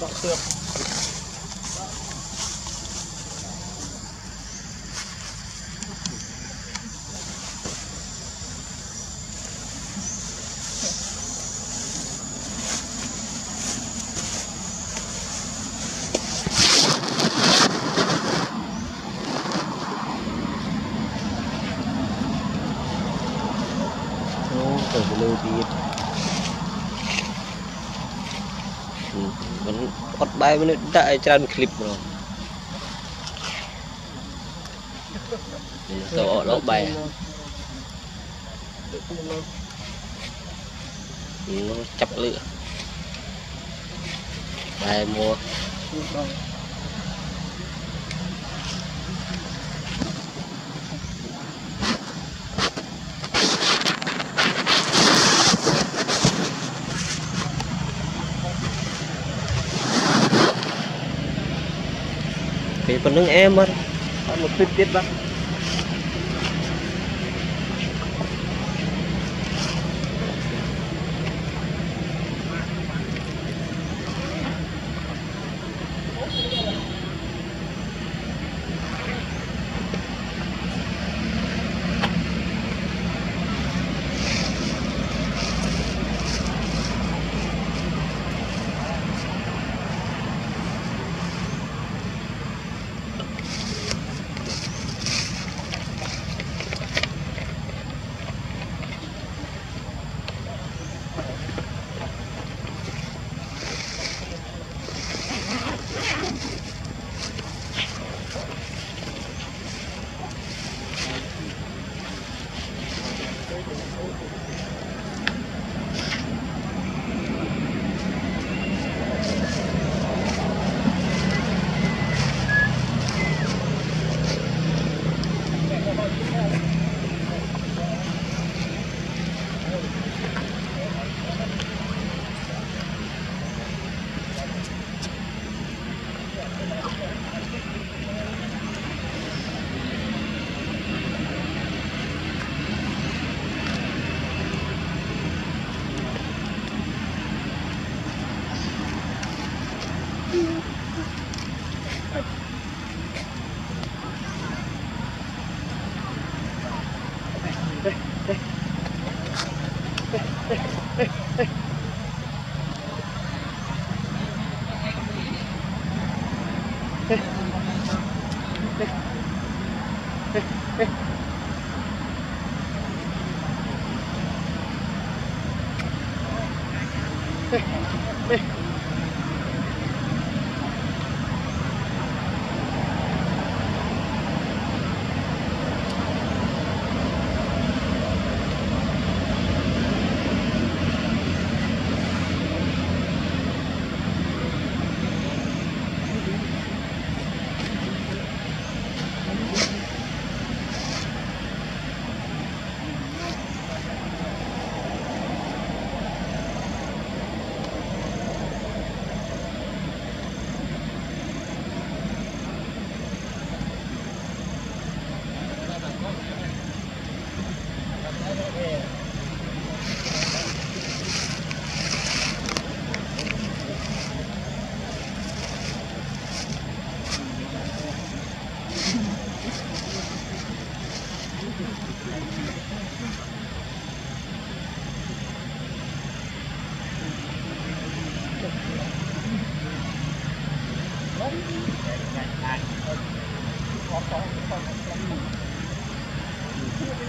Bọc tược. Bai menit tak jalan klip bro. Tao lok bai. Nó chắp lửa. Bai mua. Peneng emer, mau pipit bang.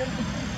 Thank you.